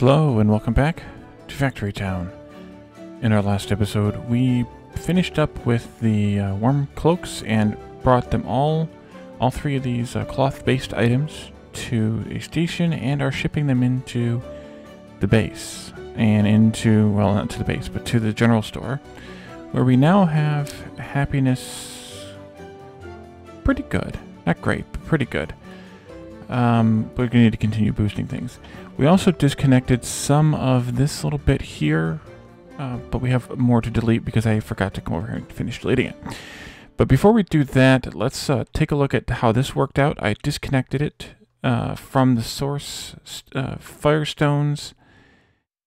Hello and welcome back to Factory Town. In our last episode, we finished up with the warm cloaks and brought them all three of these cloth-based items to a station and are shipping them into the base and into, well, not to the base, but to the General Store, where we now have happiness pretty good. Not great, but pretty good. But we're gonna need to continue boosting things. We also disconnected some of this little bit here, but we have more to delete because I forgot to come over here and finish deleting it. But before we do that, let's take a look at how this worked out. I disconnected it from the source firestones,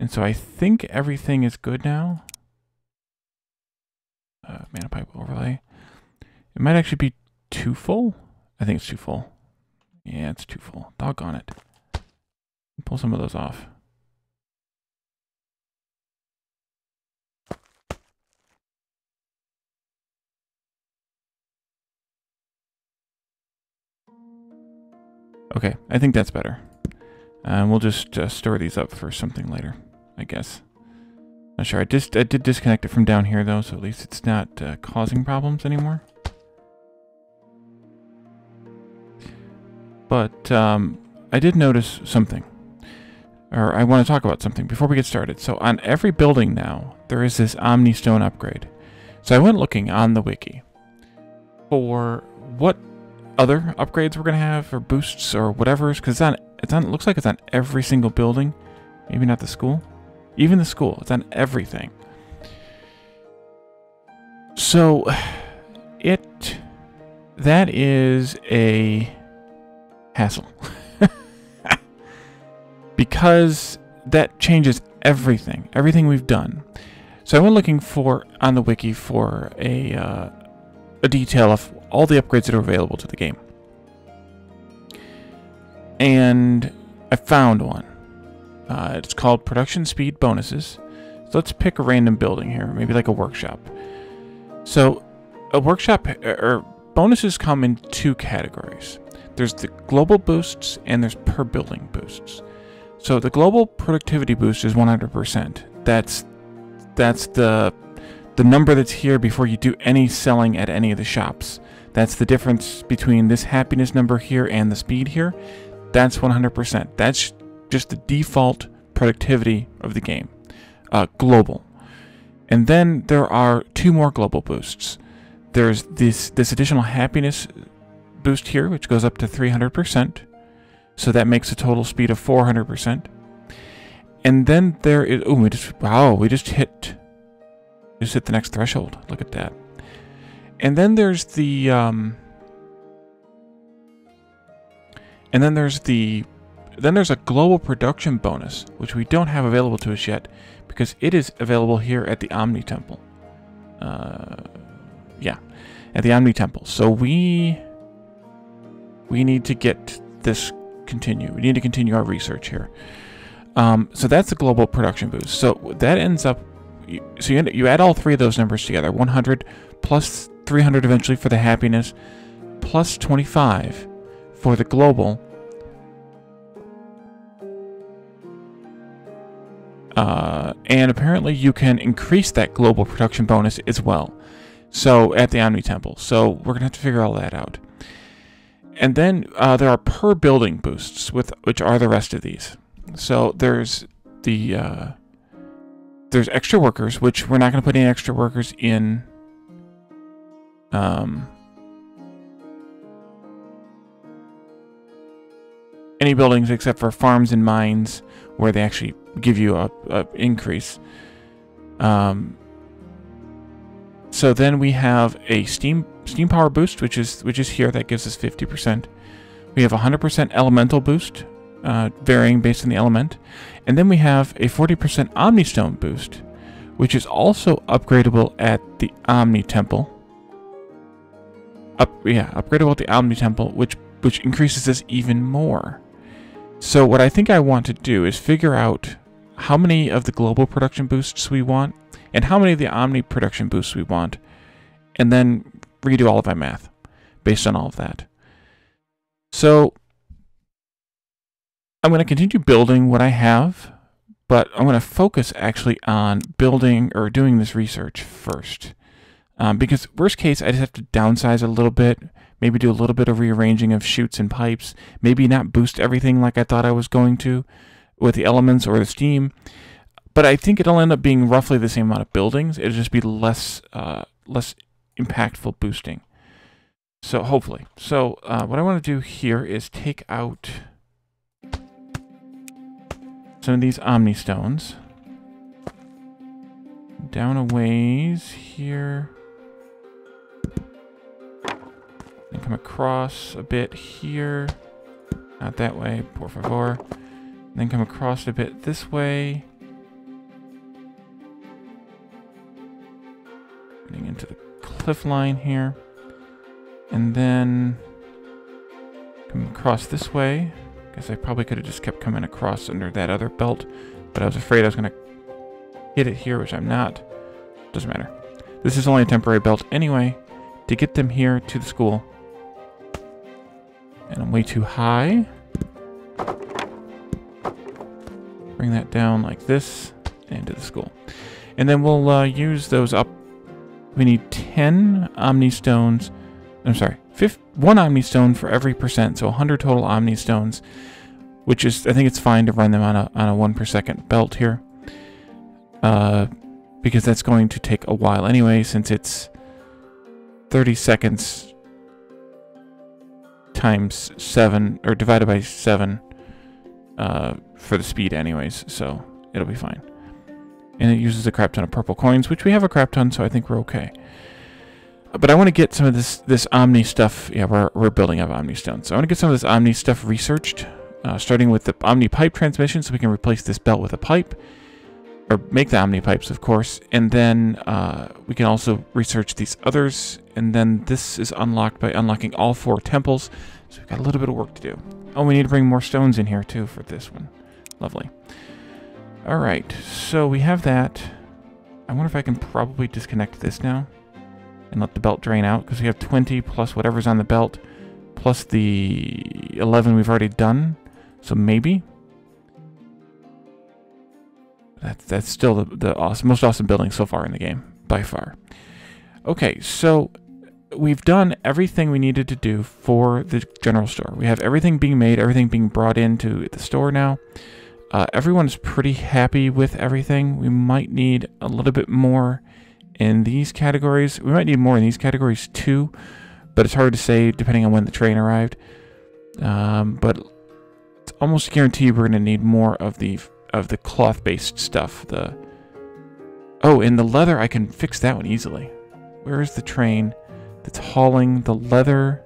and so I think everything is good now. Mana pipe overlay. It might actually be too full. I think it's too full. Yeah, it's too full. Doggone it. Pull some of those off. Okay, I think that's better. We'll just store these up for something later, I guess. Not sure. I did disconnect it from down here, though, so at least it's not causing problems anymore. But I did notice something, or I want to talk about something before we get started. So on every building now, there is this Omni stone upgrade. So I went looking on the wiki for what other upgrades we're gonna have, or boosts, or whatever, because it looks like it's on every single building. Maybe not the school, even the school. It's on everything. So that is a hassle because that changes everything we've done. So I went looking for on the wiki for a detail of all the upgrades that are available to the game, and I found one. It's called production speed bonuses. So let's pick a random building here, maybe like a workshop. So a workshop or bonuses come in two categories. There's the global boosts and there's per building boosts. So the global productivity boost is 100%. That's the number that's here before you do any selling at any of the shops. That's the difference between this happiness number here and the speed here. That's 100%. That's just the default productivity of the game, global. And then there are two more global boosts. There's this additional happiness boost here, which goes up to 300%, so that makes a total speed of 400%. And then there is, oh, we just hit the next threshold. Look at that. And then there's the then there's a global production bonus, which we don't have available to us yet because it is available here at the Omni-temple. Yeah, at the Omni-temple. So we need to get this continue. We need to continue our research here. So that's the global production boost. So that ends up, so you add all three of those numbers together, 100 plus 300 eventually for the happiness, plus 25 for the global and apparently you can increase that global production bonus as well. So at the Omni-temple. So we're gonna have to figure all that out. And then there are per building boosts, which are the rest of these. So there's extra workers, which we're not going to put any extra workers in. Any buildings except for farms and mines, where they actually give you a increase. So then we have a steam power boost, which is here. That gives us 50%. We have 100% elemental boost, varying based on the element, and then we have a 40% Omni Stone boost, which is also upgradable at the Omni Temple. Upgradable at the Omni Temple, which increases this even more. So what I think I want to do is figure out how many of the global production boosts we want and how many of the Omni production boosts we want, and then redo all of my math based on all of that. So I'm going to continue building what I have But I'm going to focus actually on building or doing this research first. Because worst case, I just have to downsize a little bit, maybe do a little bit of rearranging of chutes and pipes, maybe not boost everything like I thought I was going to with the elements or the steam. But I think it'll end up being roughly the same amount of buildings. It'll just be less, less impactful boosting. So hopefully. So what I want to do here is take out some of these Omni stones. Down a ways here. And come across a bit here. Not that way, por favor. And then come across a bit this way. Getting into the cliff line here. And then come across this way. Guess I probably could have just kept coming across under that other belt, but I was afraid I was going to hit it here, which I'm not. Doesn't matter. This is only a temporary belt anyway to get them here to the school. And I'm way too high. Bring that down like this and to the school. And then we'll use those up. We need 10 Omni stones. I'm sorry, one Omni stone for every %, so 100 total Omni stones, which is, I think it's fine to run them on a 1 per second belt here, because that's going to take a while anyway, since it's 30 seconds times 7, or divided by 7 for the speed anyways, so it'll be fine. And it uses a crap ton of purple coins, which we have a crap ton, so I think we're okay. But I want to get some of this Omni stuff. Yeah, we're building up Omni stones. So I want to get some of this Omni stuff researched, starting with the Omnipipe transmission, so we can replace this belt with a pipe, or make the Omnipipes, of course. And then we can also research these others. And then this is unlocked by unlocking all 4 temples. So we've got a little bit of work to do. Oh, we need to bring more stones in here too for this one. Lovely. All right, so we have that. I wonder if I can probably disconnect this now and let the belt drain out, because we have 20 plus whatever's on the belt, plus the 11 we've already done, so maybe. That's still the most awesome building so far in the game, by far. Okay, so we've done everything we needed to do for the general store. We have everything being made, everything being brought into the store now. Everyone's pretty happy with everything. We might need a little bit more in these categories. We might need more in these categories too, but it's hard to say depending on when the train arrived. But it's almost guaranteed we're gonna need more of the cloth-based stuff. Oh, and the leather, I can fix that one easily. Where is the train that's hauling the leather?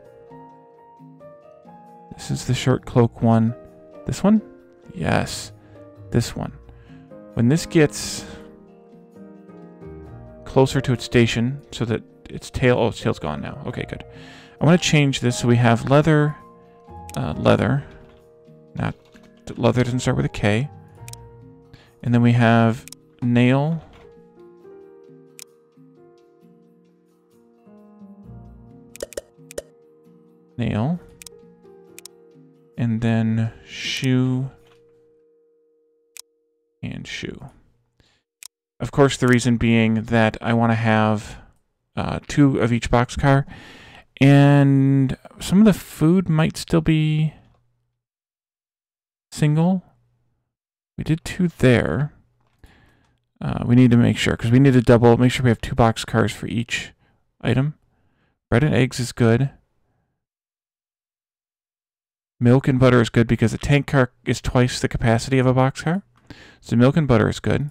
This is the shirt cloak one. This one? Yes, this one. When this gets closer to its station, so that its tail, oh, its tail's gone now. Okay, good. I want to change this so we have leather, not, leather doesn't start with a K. And then we have nail. Nail. And then shoe and shoe. Of course, the reason being that I want to have 2 of each boxcar. And some of the food might still be single. We did 2 there. We need to make sure, because we need to double, make sure we have 2 boxcars for each item. Bread and eggs is good. Milk and butter is good because a tank car is twice the capacity of a boxcar. So milk and butter is good.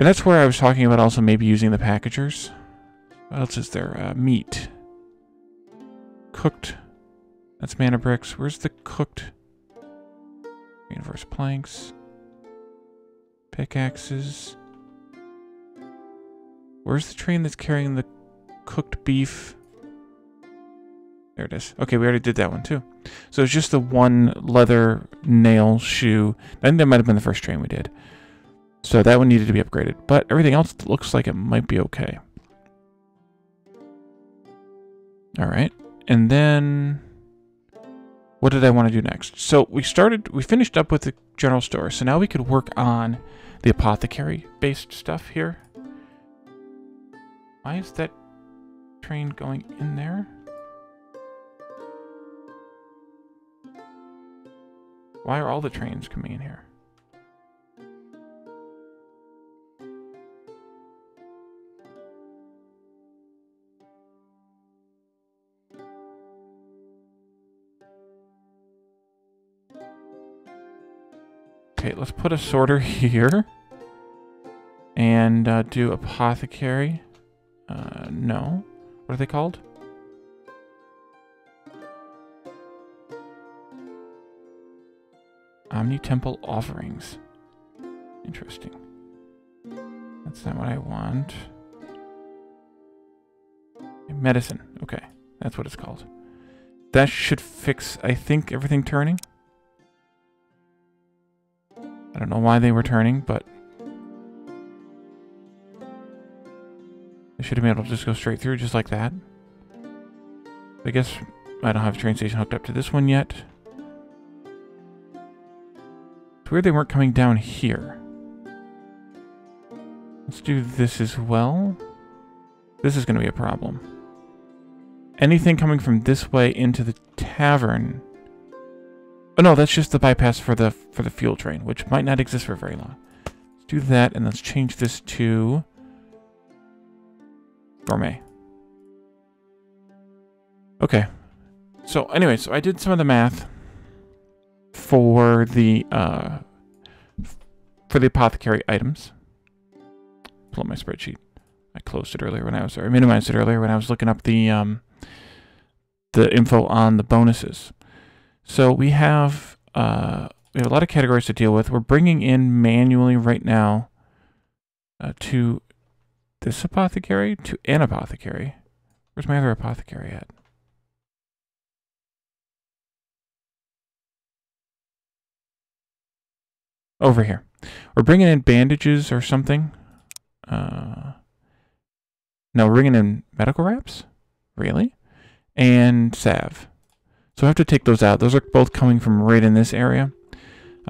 And that's where I was talking about also maybe using the packagers. What else is there? Meat. Cooked. That's mana bricks. Where's the cooked? Reinforce planks. Pickaxes. Where's the train that's carrying the cooked beef? There it is. Okay, we already did that one too. So it's just the one leather, nail, shoe. I think that might have been the first train we did. So that one needed to be upgraded, but everything else looks like it might be okay. All right, and then what did I want to do next? So we finished up with the general store. So now we could work on the apothecary based stuff here. Why is that train going in there? Why are all the trains coming in here? Okay, let's put a sorter here and do apothecary. No. What are they called? Omni-temple offerings. Interesting. That's not what I want. Medicine. Okay. That's what it's called. That should fix, I think, everything turning. I don't know why they were turning, but they should have been able to just go straight through just like that. I guess I don't have a train station hooked up to this one yet. It's weird they weren't coming down here. Let's do this as well. This is going to be a problem. Anything coming from this way into the tavern... Oh no, that's just the bypass for the fuel train, which might not exist for very long. Let's do that, and let's change this to gourmet. Okay. So anyway, so I did some of the math for the apothecary items. Pull up my spreadsheet. I closed it earlier when I was, or I minimized it earlier when I was looking up the info on the bonuses. So we have a lot of categories to deal with. We're bringing in manually right now to this apothecary, to an apothecary. Where's my other apothecary at? Over here. We're bringing in bandages or something. No, we're bringing in medical wraps? Really? And salve. So I have to take those out. Those are both coming from right in this area.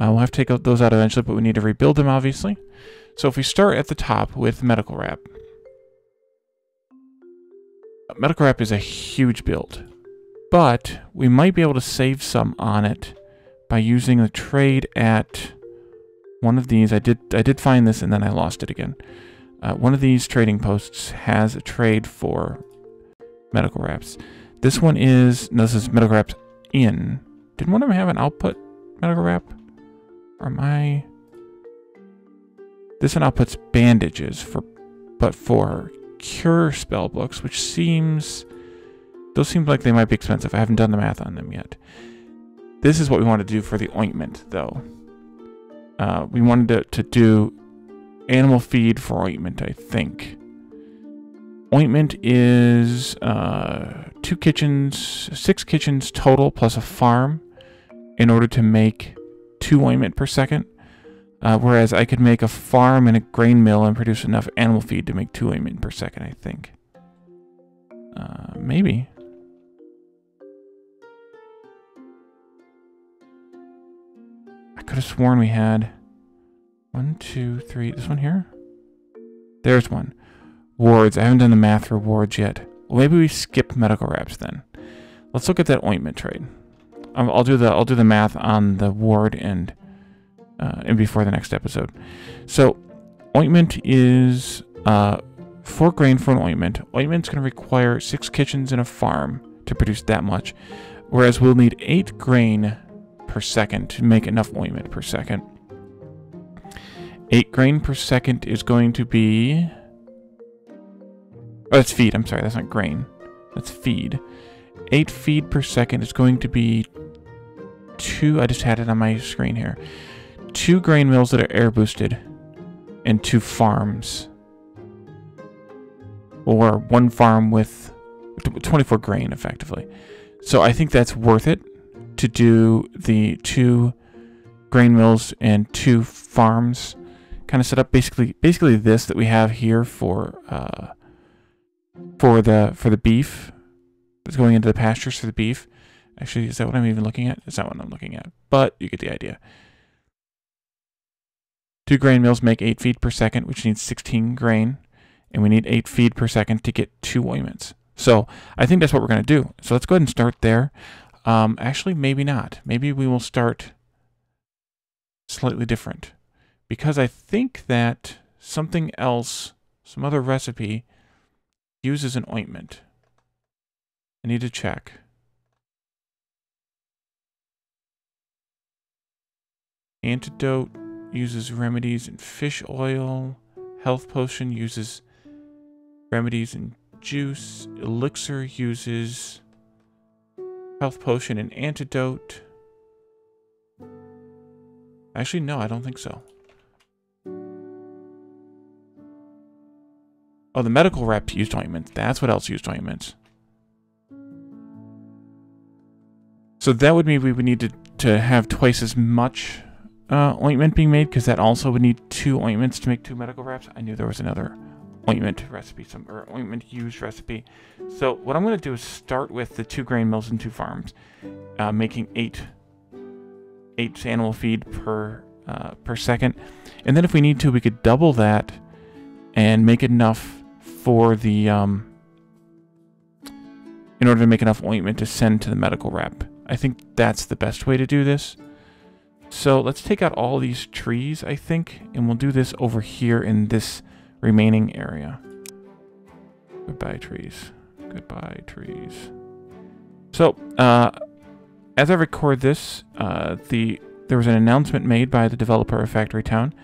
We'll have to take those out eventually, but we need to rebuild them, obviously. So if we start at the top with medical wrap. Medical wrap is a huge build, but we might be able to save some on it by using the trade at one of these. I did find this and then I lost it again. One of these trading posts has a trade for medical wraps. This one is, no, this is medical wraps in. Didn't one of them have an output medical wrap? Or am I? This one outputs bandages for, but for cure spell books, which seems, those seem like they might be expensive. I haven't done the math on them yet. This is what we want to do for the ointment though. We wanted to do animal feed for ointment, I think. Ointment is 6 kitchens total plus a farm in order to make 2 ointment per second. Whereas I could make a farm and a grain mill and produce enough animal feed to make 2 ointment per second, I think. Maybe. I could have sworn we had 1, 2, 3, this one here? There's one. Wards. I haven't done the math for wards yet. Well, maybe we skip medical wraps then. Let's look at that ointment trade. I'll do the math on the ward and before the next episode. So ointment is 4 grain for an ointment. Ointment's going to require 6 kitchens and a farm to produce that much, whereas we'll need 8 grain per second to make enough ointment per second. 8 grain per second is going to be. Oh, that's feed. I'm sorry. That's not grain. That's feed. 8 feed per second is going to be 2. I just had it on my screen here. 2 grain mills that are air boosted and 2 farms. Or 1 farm with 24 grain effectively. So I think that's worth it to do the 2 grain mills and 2 farms. Kind of set up basically this that we have here for the beef that's going into the pastures for the beef, Actually, is that what I'm even looking at? It's not what I'm looking at, but you get the idea. 2 grain mills make 8 feed per second, which needs 16 grain, and we need 8 feed per second to get 2 ointments. So I think that's what we're going to do. So let's go ahead and start there. Actually, maybe not. Maybe we will start slightly different, because I think that something else, some other recipe, uses an ointment. I need to check. Antidote uses remedies in fish oil. Health potion uses remedies in juice. Elixir uses health potion and antidote. Actually, no, I don't think so. Oh, the medical rep used ointments. That's what else used ointments. So that would mean we would need to have twice as much ointment being made, because that also would need 2 ointments to make 2 medical wraps. I knew there was another ointment recipe, or ointment used recipe. So what I'm going to do is start with the 2 grain mills and 2 farms, making 8 animal feed per second. And then if we need to, we could double that and make enough for the, in order to make enough ointment to send to the medical rep. I think that's the best way to do this. So let's take out all these trees, I think, and we'll do this over here in this remaining area. Goodbye, trees. Goodbye, trees. So, as I record this, there was an announcement made by the developer of Factory Town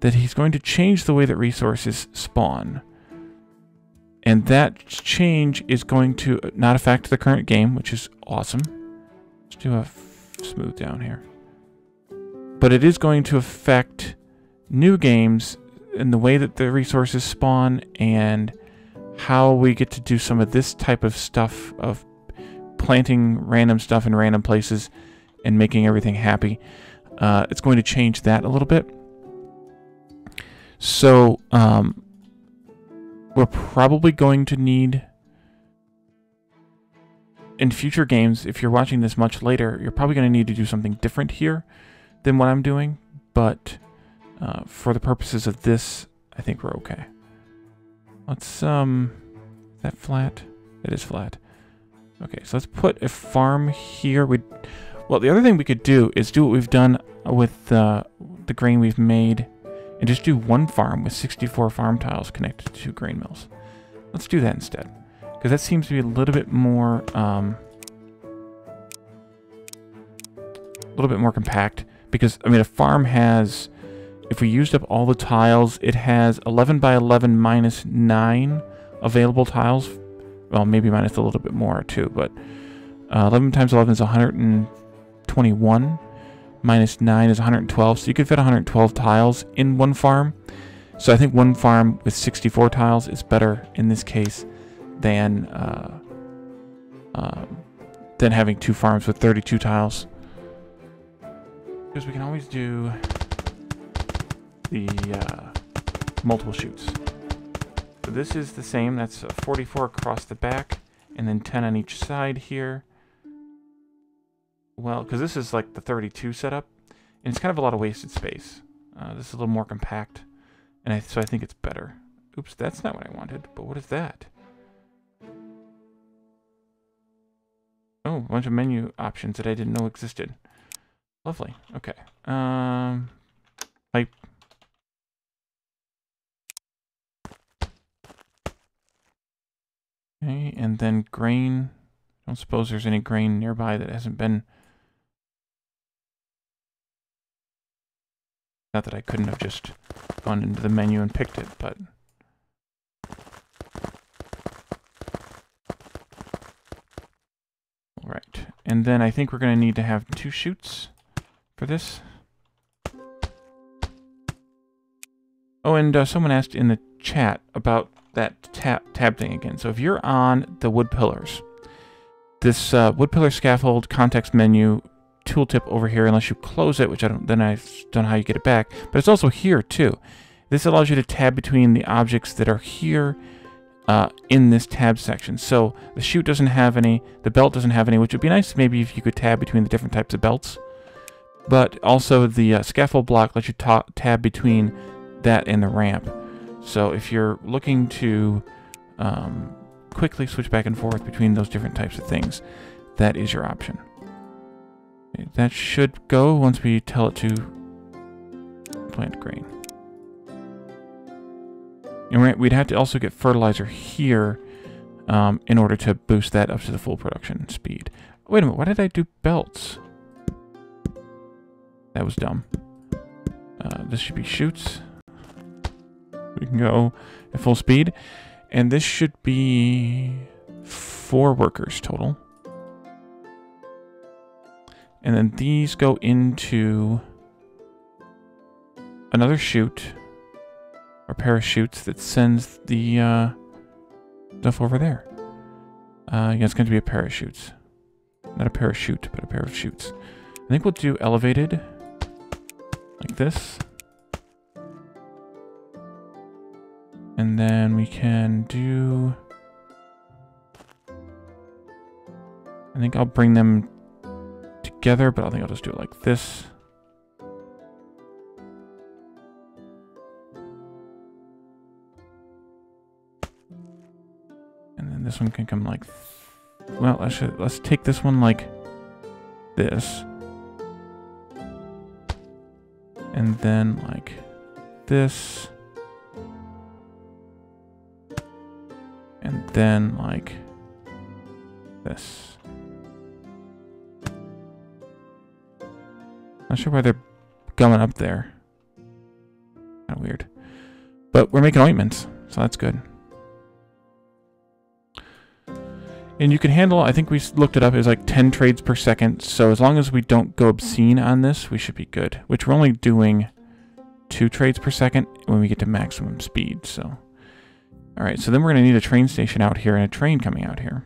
that he's going to change the way that resources spawn. And that change is going to not affect the current game, which is awesome. Let's do a smooth down here. But it is going to affect new games in the way that the resources spawn and how we get to do some of this type of stuff of planting random stuff in random places and making everything happy. It's going to change that a little bit. So we're probably going to need, in future games, if you're watching this much later, you're probably going to need to do something different here than what I'm doing. But for the purposes of this, I think we're okay. Let's, is that flat? It is flat. Okay, so let's put a farm here. Well, the other thing we could do is do what we've done with the grain we've made and just do 1 farm with 64 farm tiles connected to 2 grain mills. Let's do that instead, because that seems to be a little bit more compact. Because, I mean, a farm has, if we used up all the tiles, it has 11 by 11 minus 9 available tiles. Well, maybe minus a little bit more too, but 11 times 11 is 121. Minus 9 is 112. So you could fit 112 tiles in 1 farm. So I think 1 farm with 64 tiles is better in this case than having 2 farms with 32 tiles. Because we can always do the multiple shoots. So this is the same. That's 44 across the back, and then 10 on each side here. Well, because this is like the 32 setup, and it's kind of a lot of wasted space. This is a little more compact, and so I think it's better. Oops, that's not what I wanted, but what is that? Oh, a bunch of menu options that I didn't know existed. Lovely, okay. Pipe. Okay, and then grain. I don't suppose there's any grain nearby that hasn't been... Not that I couldn't have just gone into the menu and picked it, but... All right. And then I think we're going to need to have 2 shoots for this. Oh, and someone asked in the chat about that tab thing again. So if you're on the wood pillars, this wood pillar scaffold context menu tooltip over here, unless you close it, which I don't know how you get it back, but it's also here too. This allows you to tab between the objects that are here in this tab section. So the chute doesn't have any, the belt doesn't have any, which would be nice maybe if you could tab between the different types of belts. But also the scaffold block lets you tab between that and the ramp. So if you're looking to quickly switch back and forth between those different types of things, that is your option. Okay, that should go once we tell it to plant grain. And we'd have to also get fertilizer here in order to boost that up to the full production speed. Wait a minute, why did I do belts? That was dumb. This should be chutes. We can go at full speed. And this should be 4 workers total. And then these go into another chute or parachutes that sends the stuff over there. Yeah, it's going to be a parachutes. Not a parachute, but a pair of chutes. I think we'll do elevated like this. And then we can do... I think I'll bring them together, but I think I'll just do it like this. And then this one can come like... Well, actually, let's take this one like this. And then like this. And then like this. Not sure why they're gumming up there. Kind of weird. But we're making ointments, so that's good. And you can handle, I think we looked it up, it was like 10 trades per second. So as long as we don't go obscene on this, we should be good. Which we're only doing 2 trades per second when we get to maximum speed. So, all right, so then we're going to need a train station out here and a train coming out here.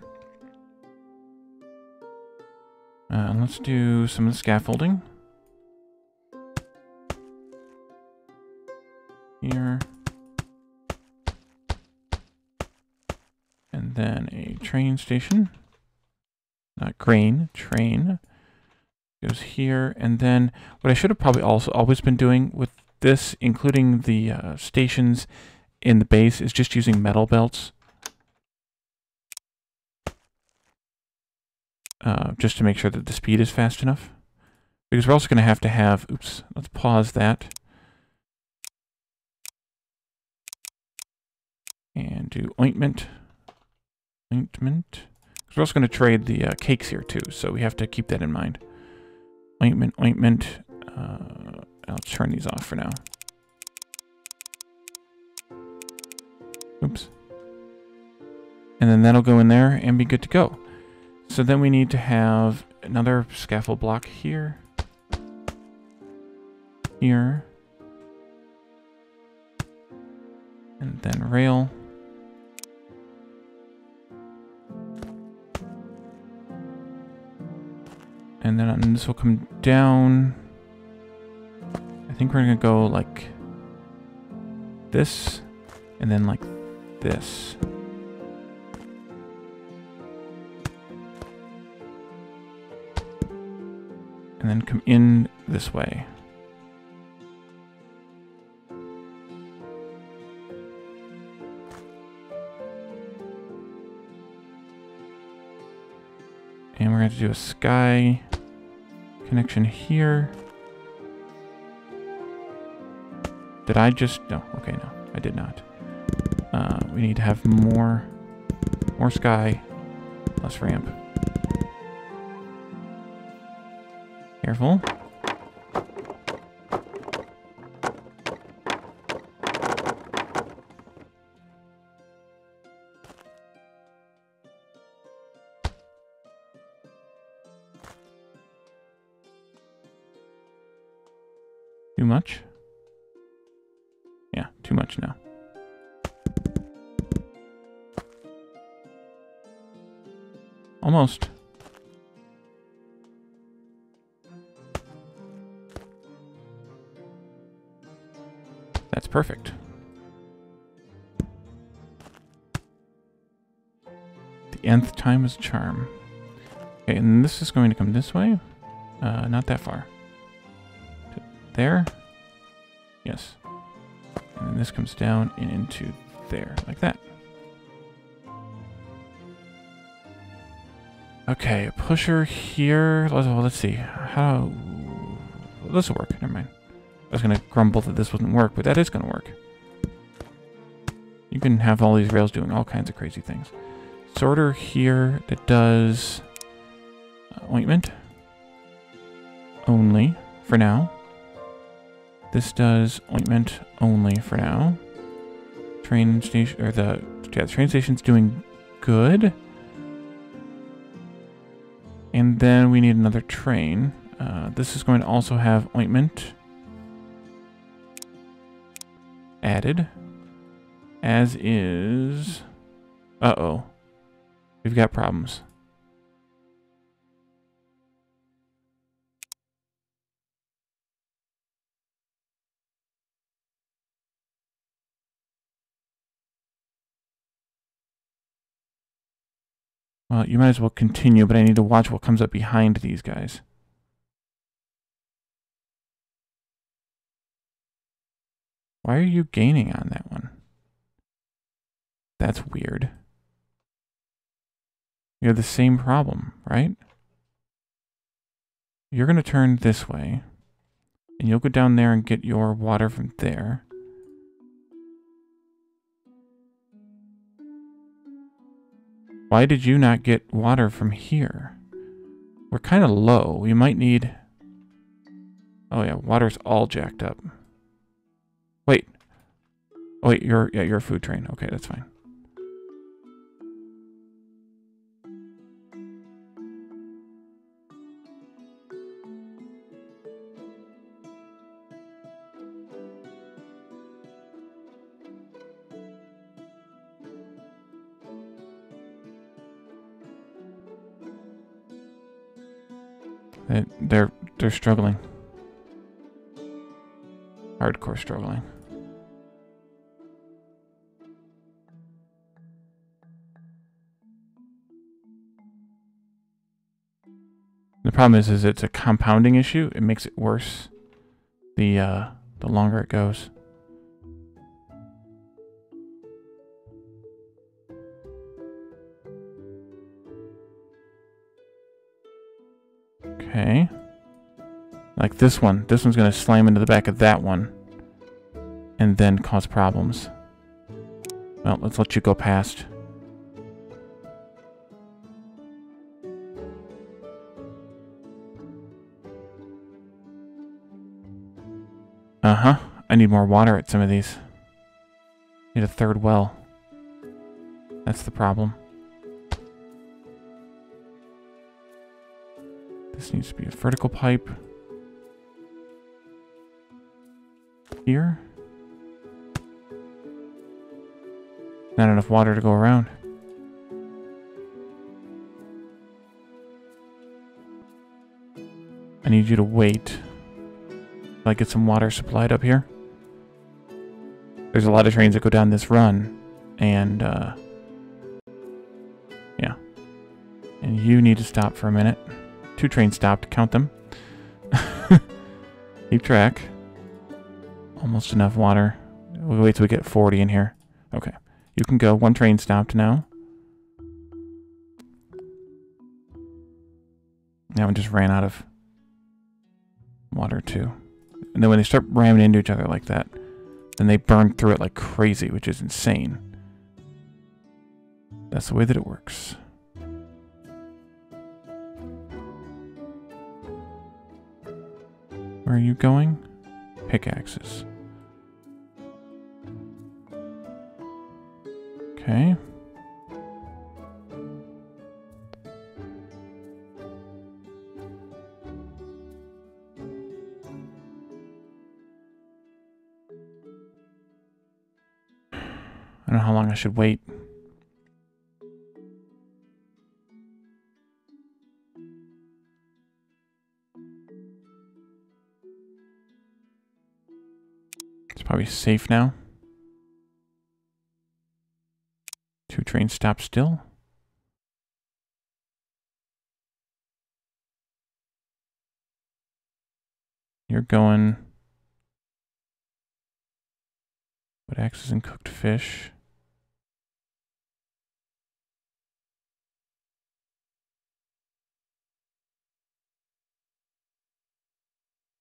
Let's do some of the scaffolding. Here. And then a train station, not grain, train, goes here. And then what I should have probably also always been doing with this, including the stations in the base, is just using metal belts. Just to make sure that the speed is fast enough. Because we're also going to have, oops, let's pause that. And do ointment. Ointment. Because we're also going to trade the cakes here too, so we have to keep that in mind. Ointment, ointment. I'll turn these off for now. Oops. And then that'll go in there and be good to go. So then we need to have another scaffold block here. Here. And then rail. And then this will come down. I think we're gonna go like this, and then like this. And then come in this way. And we're gonna do a sky connection here. Did I just, no, okay, no, I did not. We need to have more sky, less ramp. Careful. Too much? Yeah, too much now. Almost. That's perfect. nth time is a charm. Okay, and this is going to come this way. Not that far. There. Yes. And then this comes down and into there, like that. Okay, pusher here. Let's see. How... this will work. Never mind. I was going to grumble that this wouldn't work, but that is going to work. You can have all these rails doing all kinds of crazy things. Sorter here that does ointment only for now. This does ointment only for now. Train station, or the train station's doing good. And then we need another train. This is going to also have ointment added. As is... uh-oh. We've got problems. Well, you might as well continue, but I need to watch what comes up behind these guys. Why are you gaining on that one? That's weird. You have the same problem, right? You're going to turn this way, and you'll go down there and get your water from there. Why did you not get water from here? We're kind of low. We might need... oh yeah, water's all jacked up. Wait. Oh wait, you're a food train. Okay, that's fine. They're struggling. Hardcore struggling. The problem is it's a compounding issue. It makes it worse the longer it goes. Okay. Like this one. This one's going to slam into the back of that one. And then cause problems. Well, let's let you go past. Uh-huh. I need more water at some of these. Need a third well. That's the problem. This needs to be a vertical pipe. Here. Not enough water to go around. I need you to wait till I get some water supplied up here. There's a lot of trains that go down this run, and yeah. And you need to stop for a minute. 2 trains stopped. Count them. Keep track. Almost enough water. We'll wait till we get 40 in here. Okay. You can go. 1 train stopped now. That one just ran out of water too. And then when they start ramming into each other like that, then they burn through it like crazy, which is insane. That's the way that it works. Where are you going? Pickaxes. Okay. I don't know how long I should wait. Probably safe now. 2 trains stop still. You're going with axes and cooked fish.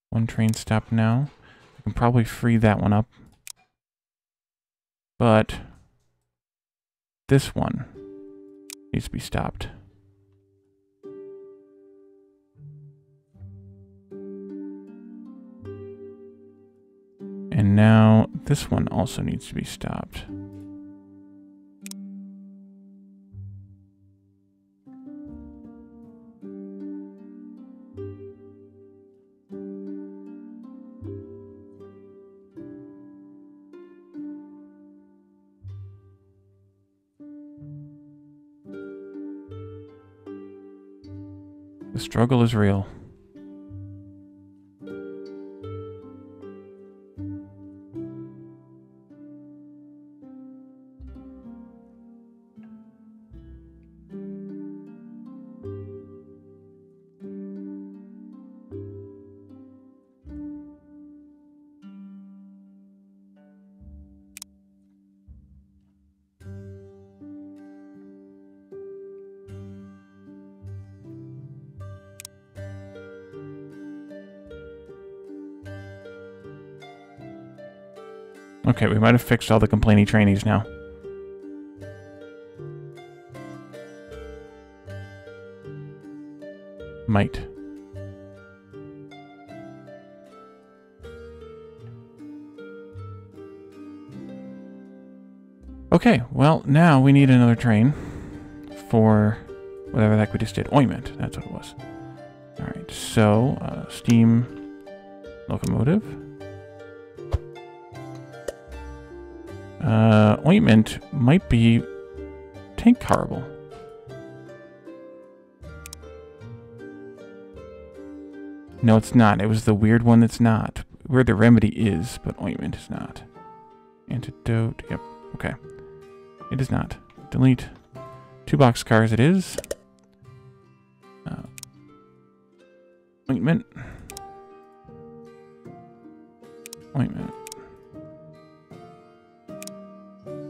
One train stop now. I can probably free that one up. But this one needs to be stopped. And now this one also needs to be stopped. The struggle is real. Okay, we might have fixed all the complaining trainees now. Might. Okay, well, now we need another train for whatever the heck we just did. Ointment, that's what it was. All right, so steam locomotive. Ointment might be tank horrible. No, it's not. It was the weird one that's not. Where the remedy is, but ointment is not. Antidote. Yep. Okay. It is not. Delete. 2 boxcars it is. Ointment. Ointment.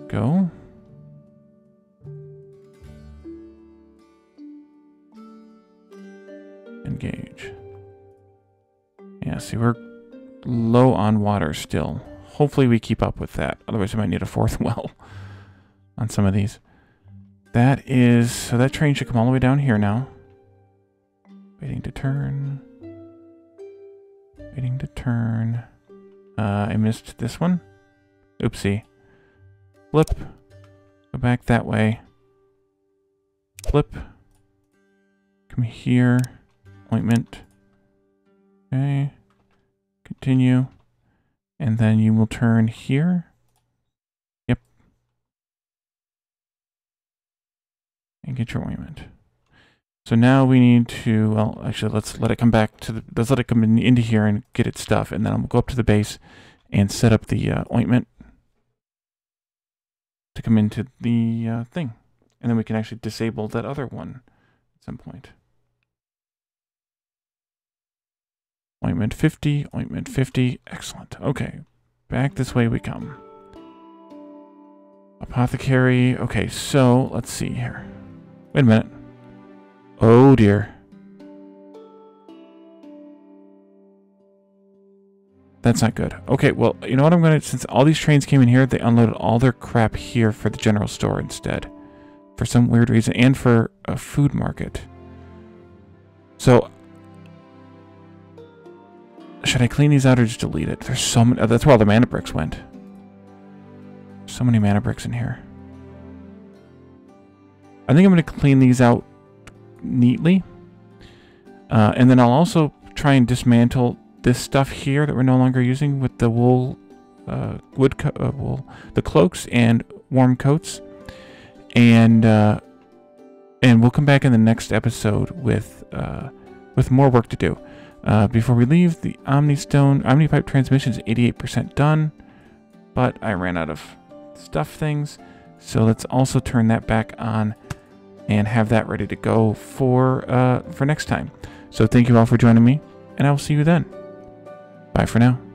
Go. Engage. Yeah, see, we're low on water still. Hopefully we keep up with that. Otherwise, we might need a 4th well on some of these. That is... So that train should come all the way down here now. Waiting to turn. Waiting to turn. I missed this one. Oopsie. Flip, go back that way, flip, come here, ointment, okay, continue, and then you will turn here, yep, and get your ointment. So now we need to, well, actually, let's let it come back to the, let's let it come in, into here and get its stuff, and then I'll go up to the base and set up the ointment to come into the thing. And then we can actually disable that other one at some point. Ointment 50, ointment 50. Excellent. Okay. Back this way we come. Apothecary. Okay, so let's see here. Wait a minute. Oh dear. That's not good. Okay, well, you know what I'm going to... Since all these trains came in here, they unloaded all their crap here for the general store instead. For some weird reason. And for a food market. So... Should I clean these out or just delete it? There's so many... Oh, that's where all the mana bricks went. So many mana bricks in here. I think I'm going to clean these out neatly. And then I'll also try and dismantle... This stuff here that we're no longer using with the wool, the cloaks and warm coats, and we'll come back in the next episode with more work to do. Before we leave, the Omnipipe transmission is 88% done, but I ran out of stuff things, so let's also turn that back on and have that ready to go for next time. So thank you all for joining me, and I will see you then. Bye for now.